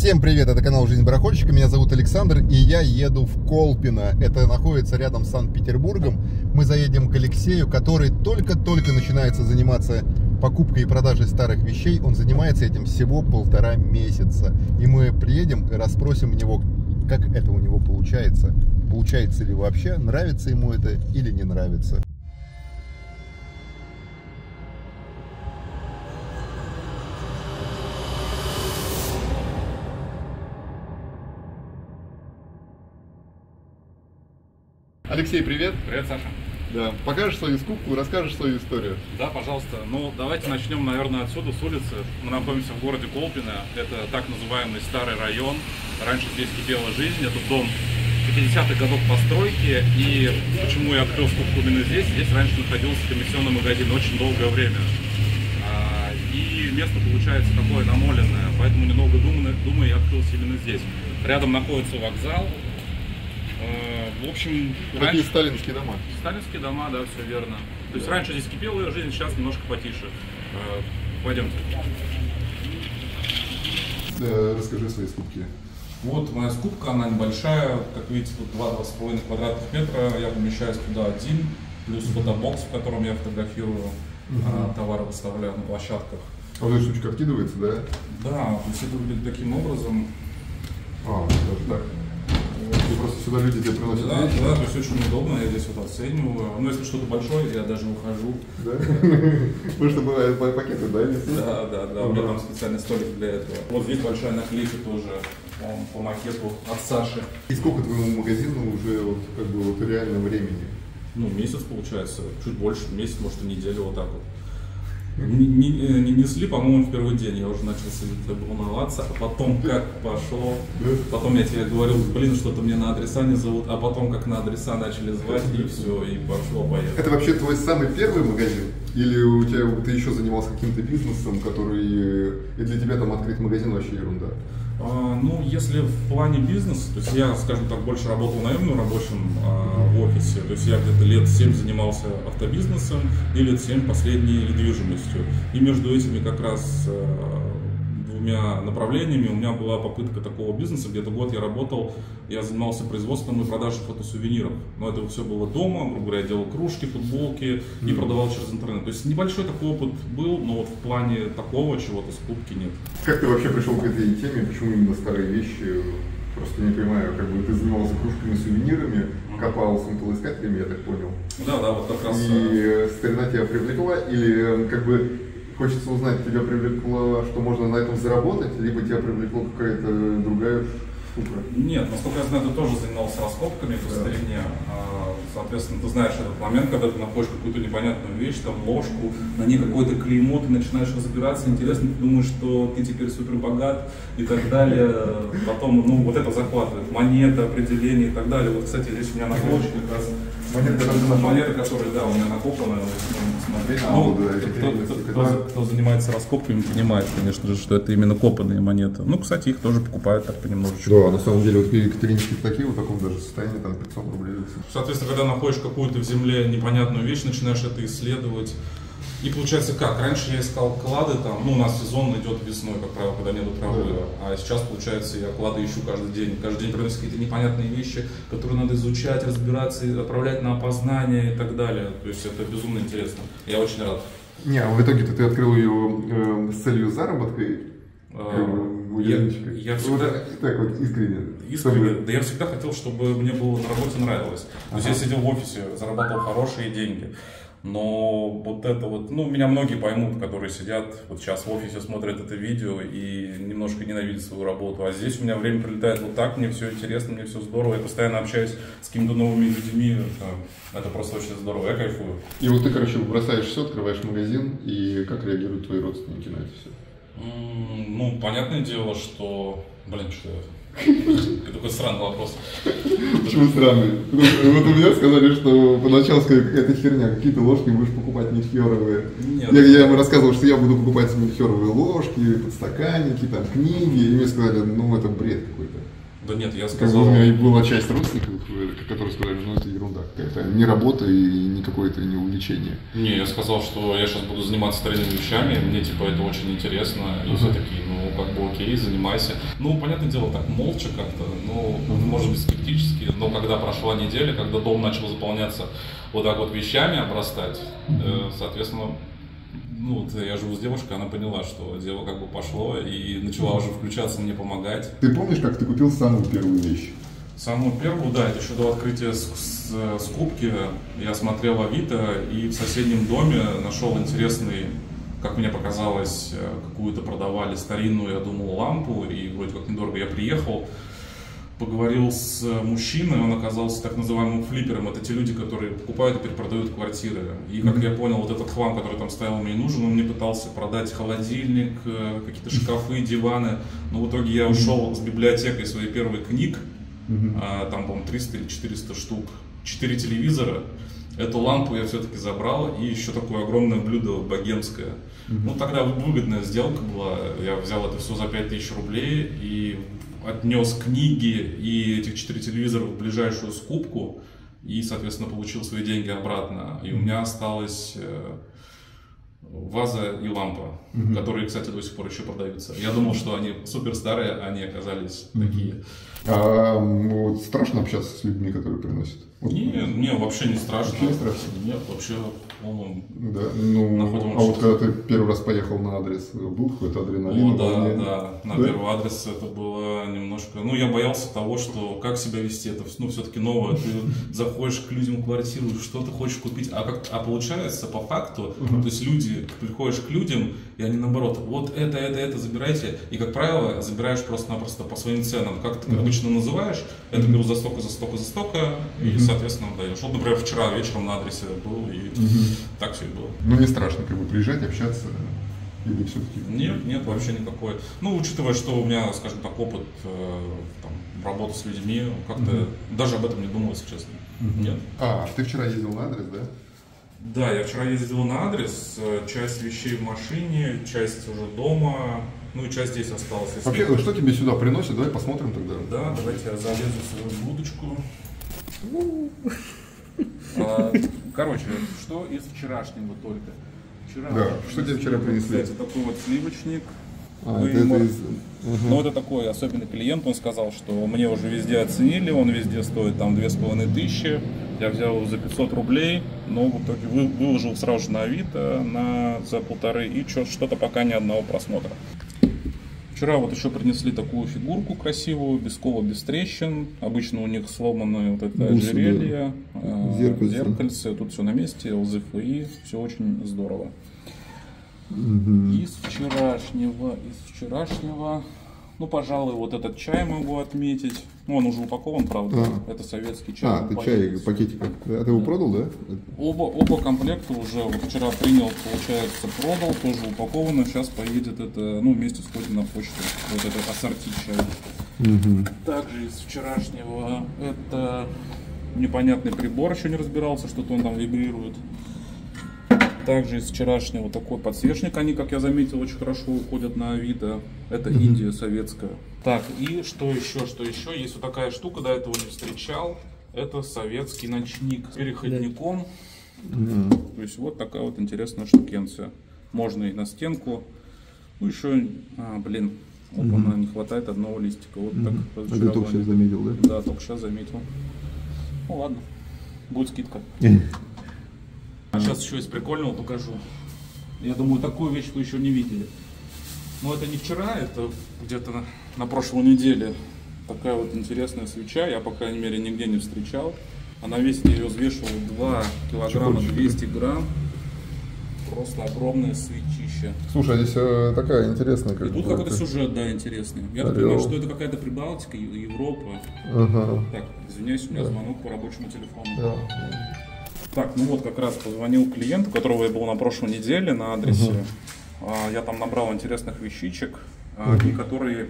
Всем привет, это канал Жизнь Барахольщика, меня зовут Александр, и я еду в Колпино. Это находится рядом с Санкт-Петербургом. Мы заедем к Алексею, который только-только начинается заниматься покупкой и продажей старых вещей. Он занимается этим всего 1,5 месяца. И мы приедем и расспросим у него, как это у него получается. Получается ли вообще, нравится ему это или не нравится. Алексей, привет. Привет, Саша. Да, покажешь свою скупку, расскажешь свою историю. Да, пожалуйста. Ну, давайте начнем, наверное, отсюда, с улицы. Мы находимся в городе Колпино. Это так называемый старый район. Раньше здесь кипела жизнь. Этот дом 50-х годов постройки. И почему я открыл скупку именно здесь? Здесь раньше находился комиссионный магазин очень долгое время. И место получается такое намоленное. Поэтому, недолго думая, я открылся именно здесь. Рядом находится вокзал. В общем, раньше... сталинские дома. Сталинские дома, да, все верно. То есть раньше здесь кипела жизнь, сейчас немножко потише. Пойдемте. Да, расскажи свои скупки. Вот моя скупка, она небольшая. Как видите, тут 2-2,5 квадратных метра. Я помещаюсь туда один, плюс фотобокс, в котором я фотографирую, товары выставляю на площадках. А вот эта штучка откидывается, да? Да, то есть это выглядит таким образом. А, даже так. Просто сюда люди тебе приносят. Да, вещи, да, то есть очень удобно, я здесь вот оцениваю. Но если что-то большое, я даже выхожу. Да? Потому что бывают пакеты, да? Да, да, да. У меня там специальный столик для этого. Вот здесь большая наклейка тоже по макету от Саши. И сколько твоему магазину уже вот как бы вот реально времени? Ну, месяц получается, чуть больше, месяц, может, и неделю вот так вот. Не несли, по-моему, в первый день. Я уже начал волноваться, а потом как пошел. Потом я тебе говорил, блин, что-то мне на адреса не зовут, а потом как на адреса начали звать, и все, и пошло-поехало. Это вообще твой самый первый магазин? Или у тебя ты еще занимался каким-то бизнесом, который и для тебя там открыть магазин вообще ерунда? Ну, если в плане бизнеса, то есть я, скажем так, больше работал наемным рабочим в офисе, то есть я где-то лет 7 занимался автобизнесом и лет 7 последней недвижимостью. И между этими как раз двумя направлениями у меня была попытка такого бизнеса, где-то год я работал, я занимался производством и продажей фотосувениров. Но это все было дома, грубо говоря, я делал кружки, футболки и продавал через интернет. То есть небольшой такой опыт был, но вот в плане такого чего-то скупки нет. Как ты вообще пришел к этой теме, почему именно старые вещи? Просто не понимаю, как бы ты занимался кружками, сувенирами, копал с металлоискателями, я так понял. Да, да, вот как раз. И старина тебя привлекла или как бы... Хочется узнать, тебя привлекло, что можно на этом заработать, либо тебя привлекла какая-то другая штука? Нет, насколько я знаю, ты тоже занимался раскопками по старине. Соответственно, ты знаешь этот момент, когда ты находишь какую-то непонятную вещь, там ложку, на ней какое-то клеймо, ты начинаешь разбираться, интересно, ты думаешь, что ты теперь супер богат и так далее. Потом, ну, вот это захватывает, монета, определение и так далее. Вот, кстати, здесь у меня на полочке как раз... Монеты, которые, да, у меня накопаны, смотреть. Ну, кто занимается раскопками, понимает, конечно же, что это именно копанные монеты. Ну, кстати, их тоже покупают так понемножечку. Да, на самом деле, вот екатерининские такие, вот в таком даже состоянии, там 500 рублей. Соответственно, когда находишь какую-то в земле непонятную вещь, начинаешь это исследовать. И получается как? Раньше я искал клады, там, ну, у нас сезон идет весной, как правило, когда нету травы, а сейчас, получается, я клады ищу каждый день. Каждый день приносят какие-то непонятные вещи, которые надо изучать, разбираться, отправлять на опознание и так далее. То есть это безумно интересно. Я очень рад. Не, а в итоге-то ты открыл ее с целью заработка? Я всегда, вот так вот, искренне, да, я всегда хотел, чтобы мне было на работе нравилось. То есть я сидел в офисе, зарабатывал хорошие деньги. Но вот это вот, ну, меня многие поймут, которые сидят вот сейчас в офисе, смотрят это видео и немножко ненавидят свою работу. А здесь у меня время прилетает вот так, мне все интересно, мне все здорово. Я постоянно общаюсь с какими-то новыми людьми, это просто очень здорово, я кайфую. И вот ты, короче, бросаешь все, открываешь магазин, и как реагируют твои родственники на это все? Ну, понятное дело, что... Блин, что это? Такой странный вопрос. Почему странный? Вот у меня сказали, что поначалу это херня, какие-то ложки будешь покупать мельхиоровые. Я им рассказывал, что я буду покупать мельхиоровые ложки, подстаканники, там, книги, и мне сказали, ну это бред какой-то. Да нет, я сказал... У меня была часть родственников, которые сказали, ну это ерунда какая-то, не работа и не какое-то не увлечение. Не, я сказал, что я сейчас буду заниматься старинными вещами, мне типа это очень интересно, и все такие, ну... как бы окей, занимайся. Ну, понятное дело, так молча как-то, ну, может быть, скептически, но когда прошла неделя, когда дом начал заполняться вот так вот вещами, обрастать, соответственно, ну, я живу с девушкой, она поняла, что дело как бы пошло и начала уже включаться, мне помогать. Ты помнишь, как ты купил самую первую вещь? Самую первую, да, это еще до открытия скупки. Я смотрел Авито и в соседнем доме нашел интересный, как мне показалось, какую-то продавали старинную, я думал, лампу, и вроде как недорого. Я приехал, поговорил с мужчиной, он оказался так называемым флиппером. Это те люди, которые покупают и перепродают квартиры. И, как я понял, вот этот хлам, который там стоял, мне не нужен. Он мне пытался продать холодильник, какие-то шкафы, диваны. Но в итоге я ушел с библиотекой своей первой книг. Там, по-моему, 300 или 400 штук. 4 телевизора. Эту лампу я все-таки забрал, и еще такое огромное блюдо богемское. Ну, тогда выгодная сделка была. Я взял это все за 5000 рублей и отнес книги и этих 4 телевизора в ближайшую скупку. И, соответственно, получил свои деньги обратно. И у меня осталось... ваза и лампа, которые, кстати, до сих пор еще продаются. Я думал, что они супер старые, они оказались такие. А, вот страшно общаться с людьми, которые приносят? Вот. Не, вообще не страшно. Вообще не страшно? Нет, вообще, по-моему, находим. А вот когда ты первый раз поехал на адрес, был какой-то адреналин? О, да. На первый адрес это было немножко... Ну, я боялся того, что как себя вести, это все-таки новое. Ты заходишь к людям в квартиру, что ты хочешь купить, а получается по факту, то есть люди, приходишь к людям, и они наоборот, вот это забирайте, и, как правило, забираешь просто-напросто по своим ценам, как ты обычно называешь, это беру за столько, за столько, за столько, и, соответственно, даешь. Вот, например, вчера вечером на адресе был, и так все и было. Ну, не страшно, как бы, приезжать, общаться, или все-таки? Нет, вообще никакой. Ну, учитывая, что у меня, скажем так, опыт работы с людьми, как-то даже об этом не думал, если честно. Нет. А, ты вчера ездил на адрес, да? Да, я вчера ездил на адрес, часть вещей в машине, часть уже дома, ну и часть здесь осталась. Вообще, что тебе сюда приносят? Давай посмотрим тогда. Да, давайте я залезу в свою будочку. Короче, что из вчерашнего только? Вчера, да, что тебе вчера принесли? Кстати, такой вот сливочник. Ну, это такой особенный клиент, он сказал, что мне уже везде оценили, он везде стоит там 2500. Я взял его за 500 рублей, но в итоге выложил сразу же на Авито за 1,5 и что-то пока ни одного просмотра. Вчера вот еще принесли такую фигурку красивую, без скола, без трещин. Обычно у них сломаны вот это ожерелье, зеркальце, тут все на месте, ЛЗФИ, все очень здорово. Из вчерашнего, ну, пожалуй, вот этот чай могу отметить. Ну, он уже упакован, правда. Это советский чай. А, ты чай, пакетик. А ты его продал, да? Оба комплекта уже вот вчера принял, получается, продал, тоже упаковано. Сейчас поедет это, ну, вместе сходит на почту. Вот это ассорти чай. Также из вчерашнего это непонятный прибор, еще не разбирался, что-то он там вибрирует. Также из вчерашнего такой подсвечник, они, как я заметил, очень хорошо уходят на Авито. Это Индия советская. Так, и что еще? Есть вот такая штука, до этого не встречал. Это советский ночник с переходником. То есть вот такая вот интересная штукенция. Можно и на стенку. Ну еще, не хватает одного листика. Вот так. Это только сейчас заметил, да? Да, только сейчас заметил. Ну ладно, будет скидка. Сейчас еще из прикольного покажу. Я думаю, такую вещь вы еще не видели. Но это не вчера, это где-то на прошлой неделе. Такая вот интересная свеча, я, по крайней мере, нигде не встречал. Она весит, я ее взвешивал 2 килограмма 200 грамм. Просто огромное свечище. Слушай, здесь такая интересная. И тут какой-то сюжет, да, интересный. Я так понимаю, что это какая-то Прибалтика, Европа. Так, извиняюсь, у меня звонок по рабочему телефону. Так, ну вот как раз позвонил клиенту, которого я был на прошлой неделе на адресе. Я там набрал интересных вещичек, которые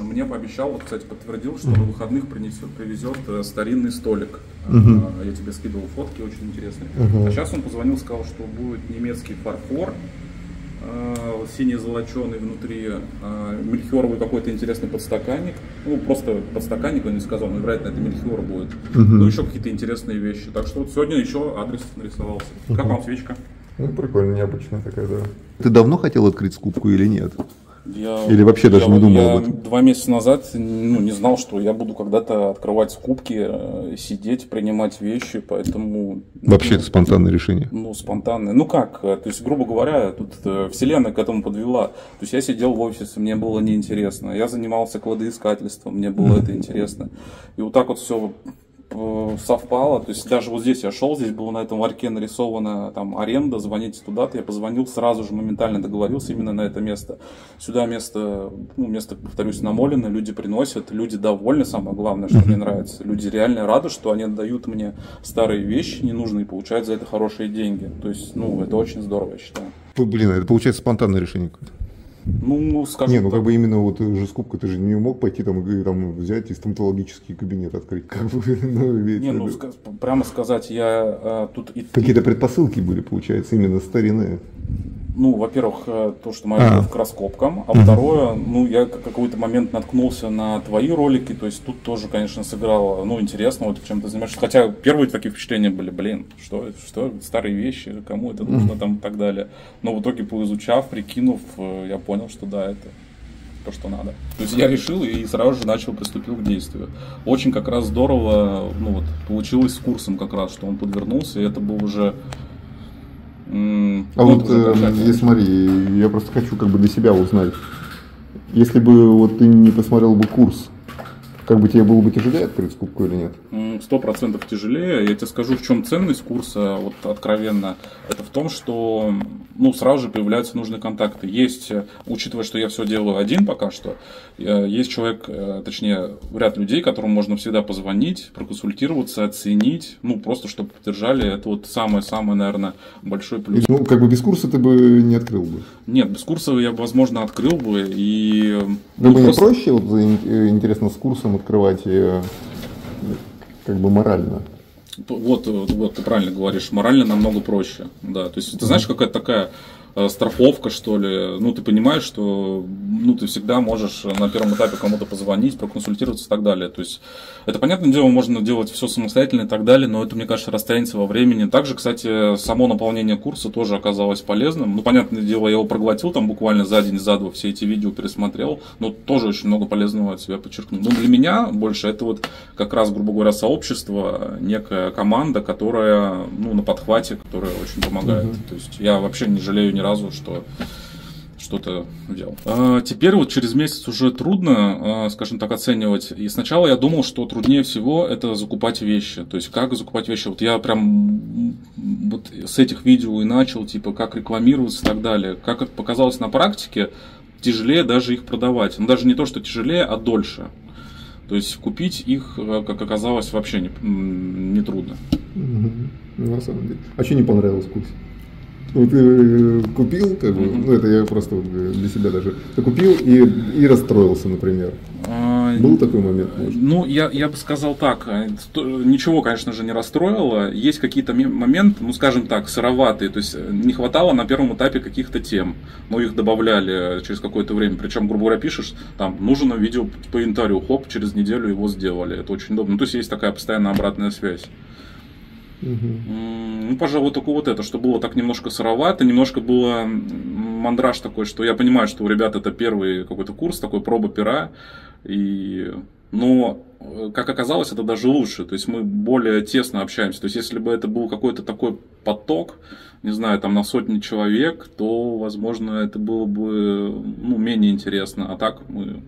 мне пообещал, вот, кстати, подтвердил, что на выходных привезет старинный столик. Я тебе скидывал фотки, очень интересные. А сейчас он позвонил, сказал, что будет немецкий фарфор, синий-золоченый внутри, мельхиоровый какой-то интересный подстаканник. Ну, просто подстаканник, он не сказал, но, вероятно, это мельхиор будет. Ну, еще какие-то интересные вещи. Так что вот сегодня еще адрес нарисовался. Как вам свечка? Ну, прикольно, необычная такая, да. Ты давно хотел открыть скупку или нет? Или вообще даже не думал об этом? 2 месяца назад не знал, что я буду когда-то открывать скупки, сидеть, принимать вещи, поэтому... Вообще это спонтанное решение? Ну, спонтанное. Ну как, то есть, грубо говоря, тут вселенная к этому подвела. То есть я сидел в офисе, мне было неинтересно. Я занимался кладоискательством, мне было это интересно. И вот так вот все... совпало, то есть даже вот здесь я шел, здесь было на этом ларьке нарисована там аренда, звоните туда-то, я позвонил, сразу же моментально договорился именно на это место. Сюда место, место, повторюсь, намолено, люди приносят, люди довольны, самое главное, что мне нравится, люди реально рады, что они отдают мне старые вещи ненужные и получают за это хорошие деньги, то есть, это очень здорово, я считаю. Блин, это получается спонтанное решение какое-то. Ну, скажем так. Как бы именно вот уже скупка, ты же не мог пойти там и взять и стоматологический кабинет открыть. Прямо сказать, я тут... Какие-то предпосылки были, получается, именно старинные. Ну, во-первых, то, что моя любовь к раскопкам, а второе, я какой-то момент наткнулся на твои ролики, то есть тут тоже, конечно, сыграло, интересно, вот чем ты занимаешься, хотя первые такие впечатления были, что старые вещи, кому это нужно, там, и так далее, но в итоге, поизучав, прикинув, я понял, что да, это то, что надо, то есть я решил и сразу же приступил к действию, очень как раз здорово, получилось с курсом как раз, что он подвернулся, и это был уже... здесь смотри, я просто хочу для себя узнать, если бы ты не посмотрел бы курс, тебе было бы тяжелее открыть скупку или нет? 100% тяжелее, я тебе скажу, в чем ценность курса, откровенно, это в том, что сразу же появляются нужные контакты, есть, учитывая, что я все делаю один пока что, есть человек, точнее, ряд людей, которым можно всегда позвонить, проконсультироваться, оценить, просто чтобы поддержали, это самое-самое, наверное, большой плюс. Ну, без курса ты бы не открыл бы? Нет, без курса я, возможно, открыл бы, и... Просто... проще, интересно, с курсом открывать морально. Вот ты правильно говоришь, морально намного проще, да, то есть ты знаешь, какая-то такая страховка, что ли, ты понимаешь, что ты всегда можешь на первом этапе кому-то позвонить, проконсультироваться и так далее, то есть это, понятное дело, можно делать все самостоятельно и так далее, но это, мне кажется, растянется во времени. Также, кстати, само наполнение курса тоже оказалось полезным, понятное дело, я его проглотил там буквально за день, за два, все эти видео пересмотрел, но тоже очень много полезного от себя подчеркнул, для меня больше это как раз, грубо говоря, сообщество, некая команда, которая, на подхвате, которая очень помогает, то есть я вообще не жалею ни разу, что что-то взял. Теперь через месяц уже трудно, скажем так, оценивать. И сначала я думал, что труднее всего это закупать вещи. То есть как закупать вещи. Я прям с этих видео и начал, как рекламироваться и так далее. Как это показалось на практике, тяжелее даже их продавать. Но даже не то, что тяжелее, а дольше. То есть купить их, как оказалось, вообще не трудно. На самом деле. А что не понравилось в курсе? Ты купил, это я просто для себя даже, ты купил и расстроился, например. Был такой момент, может? Я бы сказал так, ничего, конечно же, не расстроило, есть какие-то моменты, скажем так, сыроватые, то есть не хватало на первом этапе каких-то тем, но их добавляли через какое-то время, причем, грубо говоря, пишешь, там, нужно видео по инвентарю, хоп, через неделю его сделали, это очень удобно, то есть есть такая постоянная обратная связь. Пожалуй, только это, что было так немножко сыровато, немножко было мандраж такой, что я понимаю, что у ребят это первый какой-то курс, такой проба пера, но, как оказалось, это даже лучше, то есть мы более тесно общаемся, то есть если бы это был какой-то такой поток, не знаю, там на сотни человек, то, возможно, это было бы менее интересно, а так мы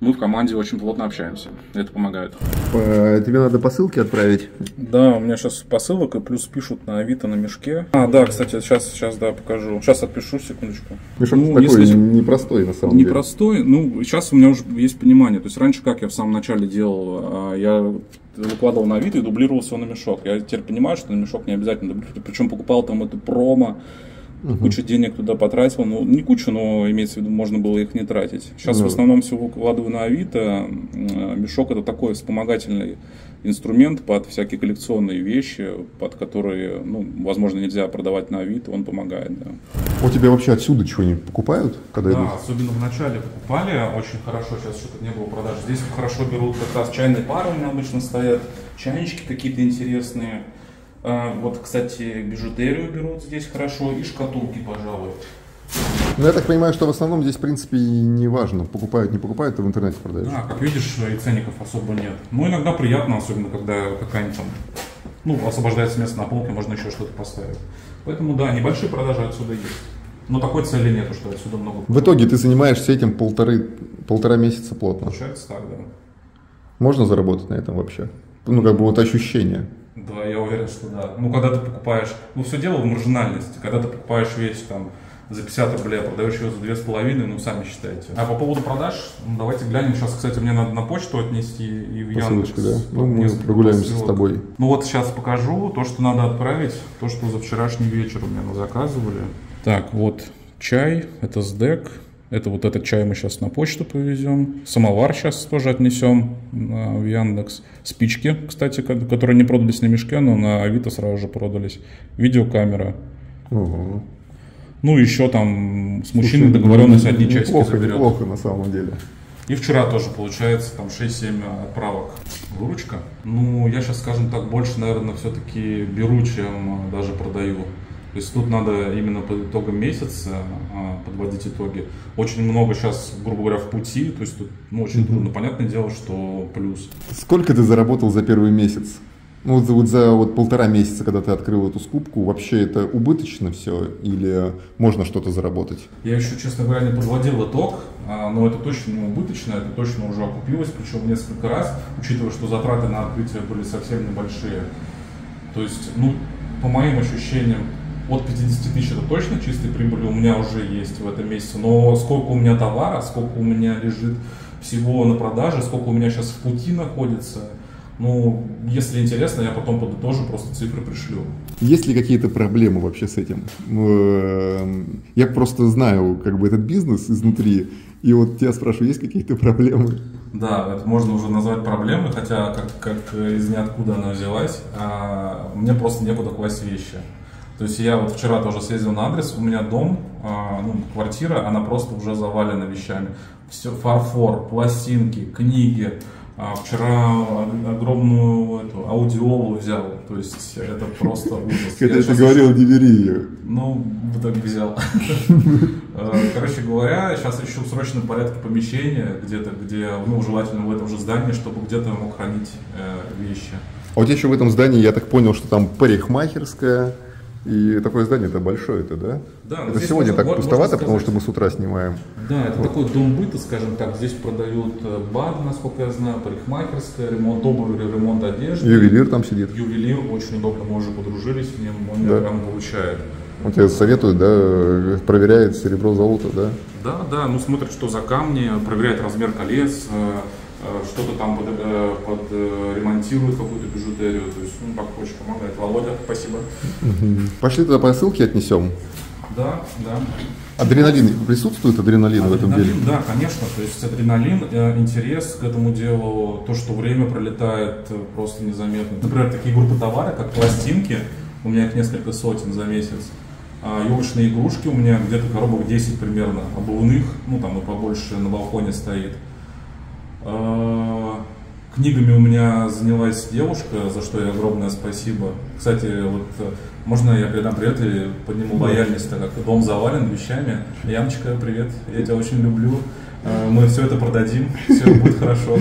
в команде очень плотно общаемся, это помогает. Тебе надо посылки отправить? Да, у меня сейчас посылок, и плюс пишут на Авито, на Мешке. Да, кстати, сейчас да, покажу. Сейчас отпишу, секундочку. Мешок такой непростой, на самом деле. Непростой, сейчас у меня уже есть понимание. То есть раньше, как я в самом начале делал, я выкладывал на Авито и дублировал все на Мешок. Я теперь понимаю, что на Мешок не обязательно дублировать, причем покупал там эту промо. Кучу денег туда потратил, не кучу, но имеется в виду, можно было их не тратить. Сейчас в основном все выкладываю на Авито. Мешок — это такой вспомогательный инструмент под всякие коллекционные вещи, под которые, возможно, нельзя продавать на Авито, он помогает. Да. У тебя вообще отсюда чего-нибудь покупают? Когда идут? Особенно в начале покупали, очень хорошо, сейчас что-то не было продаж. Здесь хорошо берут как раз чайные пары, у меня обычно стоят, чайнички какие-то интересные. Кстати, бижутерию берут здесь хорошо и шкатулки, пожалуй. Но я так понимаю, что в основном здесь, в принципе, не важно, покупают, не покупают, ты в интернете продаешь. Да, как видишь, и ценников особо нет. Но иногда приятно, особенно когда какая-нибудь там, ну, освобождается место на полке, можно еще что-то поставить. Поэтому, да, небольшие продажи отсюда есть. Но такой цели нету, что отсюда много. В итоге ты занимаешься этим полтора месяца плотно. Получается так, да. Можно заработать на этом вообще? Ну, как бы вот ощущение. Да, я уверен, что да. Ну, когда ты покупаешь, ну, все дело в маржинальности. Когда ты покупаешь вещь там за 50 рублей, продаешь ее за 2,5, ну, сами считайте. А по поводу продаж, ну, давайте глянем. Сейчас, кстати, мне надо на почту отнести и в Яндекс. Да. Ну, мы прогуляемся с тобой. Ну, вот сейчас покажу то, что надо отправить, то, что за вчерашний вечер у меня заказывали. Так, вот чай, это СДЭК. Это вот этот чай мы сейчас на почту повезем. Самовар сейчас тоже отнесем в Яндекс. Спички, кстати, которые не продались на Мешке, но на Авито сразу же продались. Видеокамера. Угу. Ну, еще там с мужчиной договоренность одни части заберет. Неплохо, на самом деле. И вчера тоже, получается, там 6-7 отправок. Выручка. Ну, я сейчас, скажем так, больше, наверное, все-таки беру, чем даже продаю. То есть тут надо именно по итогам месяца подводить итоги. Очень много сейчас, грубо говоря, в пути, то есть тут, ну, очень трудно. Понятное дело, что плюс. Сколько ты заработал за первый месяц? Ну, вот за вот полтора месяца, когда ты открыл эту скупку, вообще это убыточно все или можно что-то заработать? Я еще, честно говоря, не подводил итог, но это точно не убыточно, это точно уже окупилось, причем несколько раз, учитывая, что затраты на открытие были совсем небольшие. То есть, ну, по моим ощущениям, от 50 тысяч это точно чистой прибыли у меня уже есть в этом месяце, но сколько у меня товара, сколько у меня лежит всего на продаже, сколько у меня сейчас в пути находится, ну, если интересно, я потом подытожу, просто цифры пришлю. Есть ли какие-то проблемы вообще с этим? Я просто знаю, как бы, этот бизнес изнутри, и вот я спрашиваю, есть какие-то проблемы? Да, это можно уже назвать проблемой, хотя как из ниоткуда она взялась, мне просто некуда класть вещи. То есть я вот вчера тоже съездил на адрес, у меня дом, ну, квартира, она просто уже завалена вещами. Все, фарфор, пластинки, книги. Вчера огромную эту аудиолу взял, то есть это просто ужас. Когда ты говорил, не бери ее. Ну, так взял. Короче говоря, сейчас ищу в срочном порядке помещение, где-то, где, ну, желательно в этом же здании, чтобы где-то мог хранить вещи. А у тебя еще в этом здании, я так понял, что там парикмахерская. И такое здание-то большое-то, да? Да. Это сегодня так пустовато, потому что мы с утра снимаем. Да, это вот такой дом быта, скажем так. Здесь продают бар, насколько я знаю, парикмахерская, ремонт обуви, ремонт одежды. Ювелир там сидит. Ювелир, очень удобно, мы уже подружились с ним, он меня прям получает. Он тебе советует, да, проверяет серебро, золото, да? Да, да, ну смотрит, что за камни, проверяет размер колец, что-то там подремонтирует, какую-то бижутерию, то есть, ну, так очень помогает. Володя, спасибо. Пошли тогда посылки отнесем. Да, да. Адреналин, присутствует адреналин в этом деле? Да, конечно, то есть адреналин, интерес к этому делу, то, что время пролетает просто незаметно. Например, такие группы товара, как пластинки, у меня их несколько сотен за месяц. Елочные игрушки у меня где-то коробок 10 примерно, обувных, ну там и побольше на балконе стоит. Книгами у меня занялась девушка, за что ей огромное спасибо. Кстати, вот можно я передам привет и подниму лояльность, так как дом завален вещами. Яночка, привет, я тебя очень люблю. Мы все это продадим, все будет хорошо.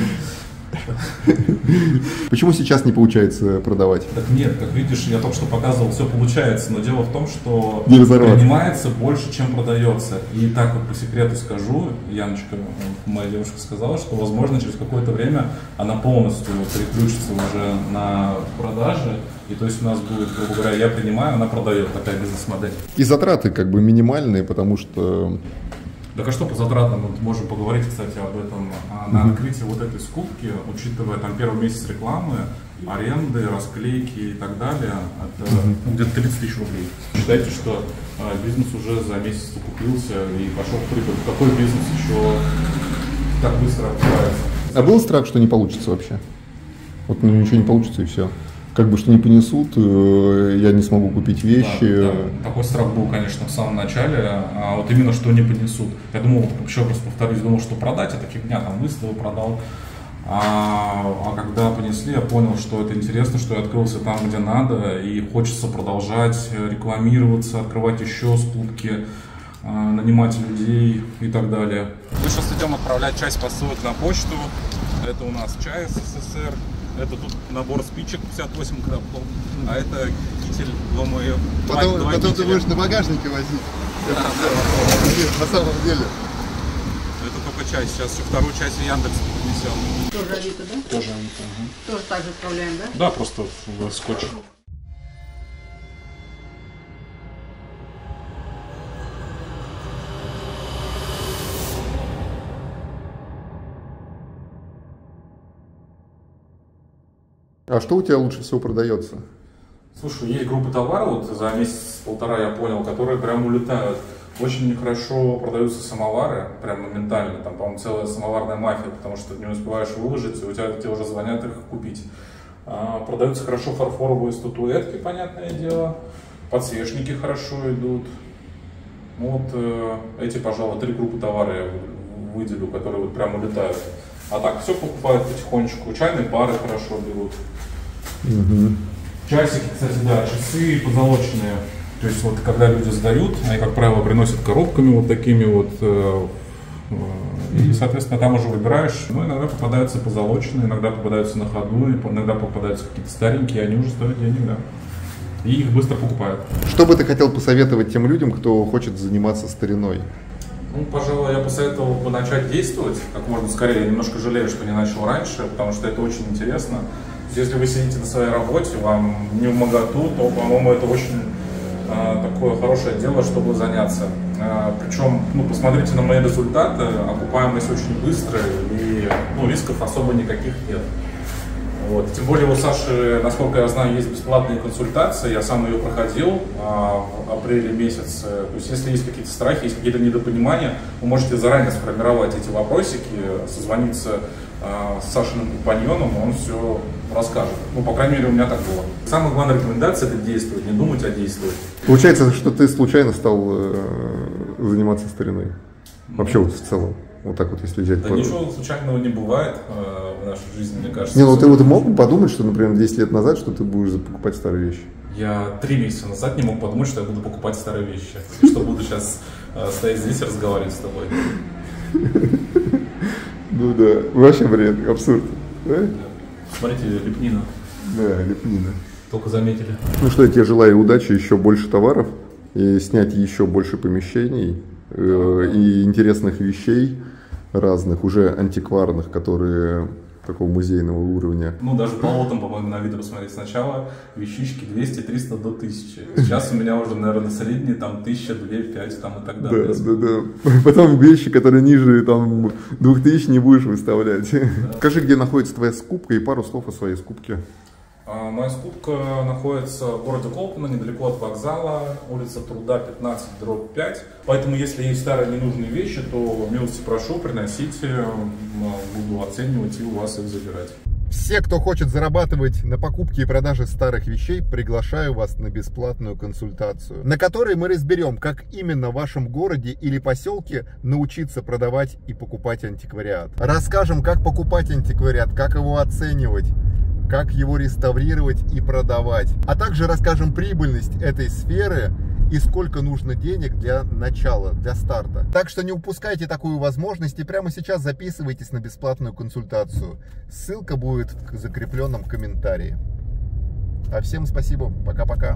Почему сейчас не получается продавать? Так нет, как видишь, я только что показывал, все получается, но дело в том, что принимается больше, чем продается. И так вот по секрету скажу, Яночка, моя девушка, сказала, что, возможно, через какое-то время она полностью переключится уже на продажи. И то есть у нас будет, грубо говоря, я принимаю, она продает, такая бизнес-модель. И затраты как бы минимальные, потому что... Так а что по затратам? Вот можем поговорить, кстати, об этом. На открытии вот этой скупки, учитывая там первый месяц рекламы, аренды, расклейки и так далее, это где-то 30 тысяч рублей. Считайте, что бизнес уже за месяц окупился и пошел в прибыль. Какой бизнес еще так быстро открывается? А был страх, что не получится вообще? Вот, ну, ничего не получится и все. Как бы что не понесут, я не смогу купить вещи. Да, да. Такой страх был, конечно, в самом начале, а вот именно что не понесут. Я думал, еще раз повторюсь, думал, что продать, это фигня, там выставу продал. А когда понесли, я понял, что это интересно, что я открылся там, где надо, и хочется продолжать рекламироваться, открывать еще скупки. нанимать людей и так далее. Мы сейчас идем отправлять часть посылок на почту. Это у нас чай СССР, это тут набор спичек 58 коробков, а это китель, думаю, потом ты будешь на багажнике возить. Да, на самом деле. Это только часть, сейчас еще вторую часть в Яндекс несем. Тоже Авито, да? Тоже Авито. Угу. Тоже так же отправляем, да? Да, просто в скотч. А что у тебя лучше всего продается? Слушай, есть группы товаров, вот за месяц-полтора я понял, которые прям улетают. Очень хорошо продаются самовары, прям моментально, там, по-моему, целая самоварная мафия, потому что ты не успеваешь выложить, и у тебя тебе уже звонят их купить. Продаются хорошо фарфоровые статуэтки, понятное дело, подсвечники хорошо идут. Вот эти, пожалуй, три группы товаров я выделю, которые вот прям улетают. А так все покупают потихонечку, чайные пары хорошо берут. Угу. Часики, кстати, да, часы позолоченные. То есть вот когда люди сдают, они, как правило, приносят коробками вот такими вот. И, соответственно, там уже выбираешь. Ну, иногда попадаются позолоченные, иногда попадаются на ходу, иногда попадаются какие-то старенькие, они уже стоят денег, да. И их быстро покупают. Что бы ты хотел посоветовать тем людям, кто хочет заниматься стариной? Ну, пожалуй, я посоветовал бы начать действовать как можно скорее. Я немножко жалею, что не начал раньше, потому что это очень интересно. Если вы сидите на своей работе, вам не вмоготу, то, по-моему, это очень такое хорошее дело, чтобы заняться. Причем, ну, посмотрите на мои результаты, окупаемость очень быстрая и, ну, рисков особо никаких нет. Вот. Тем более у Саши, насколько я знаю, есть бесплатные консультации, я сам ее проходил в апреле месяце. То есть если есть какие-то страхи, есть какие-то недопонимания, вы можете заранее сформировать эти вопросики, созвониться с Сашиным компаньоном, он все расскажет. Ну, по крайней мере, у меня так было. Самая главная рекомендация – это действовать, не думать, а действовать. Получается, что ты случайно стал заниматься стариной? Вообще вот в целом? Вот так вот, если взять... Да ничего случайного не бывает в нашей жизни, мне кажется. Не, ну ты вот мог бы подумать, что, например, 10 лет назад, что ты будешь покупать старые вещи? Я 3 месяца назад не мог подумать, что я буду покупать старые вещи. Что буду сейчас стоять здесь и разговаривать с тобой. Ну да, вообще бред, абсурд. Смотрите, лепнина. Да, лепнина. Только заметили. Ну что, я тебе желаю удачи, еще больше товаров, и снять еще больше помещений. И интересных вещей разных, уже антикварных, которые такого музейного уровня. Ну, даже по лотам, по-моему, на Авито посмотреть сначала. Вещички 200, 300 до 1000. Сейчас у меня уже, наверное, средние там 1000, 2, 5 там, и так далее. Да. Потом вещи, которые ниже там 2000 не будешь выставлять. Да. Скажи, где находится твоя скупка и пару слов о своей скупке. Моя скупка находится в городе Колпино, недалеко от вокзала, улица Труда, 15/5. Поэтому, если есть старые ненужные вещи, то милости прошу, приносите, буду оценивать и у вас их забирать. Все, кто хочет зарабатывать на покупке и продаже старых вещей, приглашаю вас на бесплатную консультацию, на которой мы разберем, как именно в вашем городе или поселке научиться продавать и покупать антиквариат. Расскажем, как покупать антиквариат, как его оценивать, как его реставрировать и продавать. А также расскажем прибыльность этой сферы и сколько нужно денег для начала, для старта. Так что не упускайте такую возможность и прямо сейчас записывайтесь на бесплатную консультацию. Ссылка будет в закрепленном комментарии. А всем спасибо. Пока-пока.